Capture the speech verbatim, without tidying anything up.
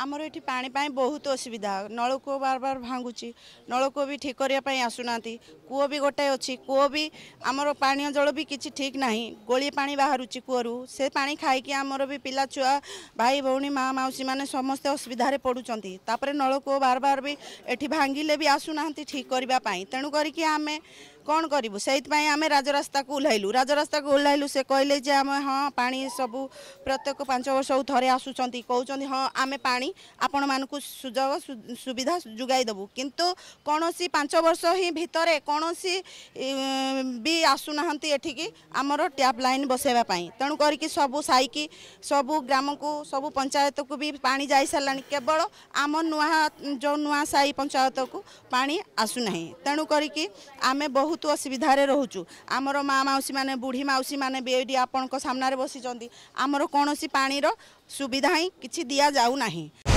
आमर ये पानी पाई बहुत असुविधा नलकूप बार बार भांगुची नलकूप भी ठीक करने आसुना कूओ भी गोटे अच्छी कूओ भी आमर पानी जल भी किसी ठीक ना गोली पा बाहर कूर से पा खाई आमर भी पिला छुआ भाई भौणी माँ मौसी मैंने समस्ते असुविधा पड़ुंपर नलकूप बार बार भी ये भांगिले भी आसुना ठीक करने तेणु करके आम कौन करूँ से आम राजरास्ता को ओह्लू राजरास्ता को ओह्लू से कहले जे आम हाँ पानी सबू प्रत्येक पांच वर्ष थे आसुँच कौन हाँ आम पानी आपण मानक सुजोग सुविधा जुगाई देबू किंतु कौन सी पांच वर्ष ही भितर कौन सी भी आसुना एठिकी आमर टैप लाइन बसैवाई तेणु करके सबू साइकी सबू ग्राम को सबू पंचायत को भी पानी जाई सारा केवल आम नुआ जो नुआ साई पंचायत को पानी आसुना तेणु करके आम बहुत तो असुविधा रोचु आमर माँ मौसी मैंने बुढ़ी मौसी मैंने भी ये आपण सामने बसी आमर कौन पानी रो सुविधा ही किसी दिया जाऊ नहीं।